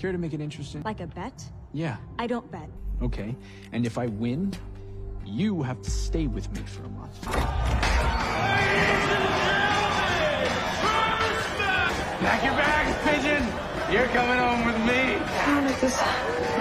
Care to make it interesting? Like a bet? Yeah. I don't bet. Okay. And if I win, you have to stay with me for a month. Ladies and gentlemen, pack your bags, pigeon. You're coming home with me. How does this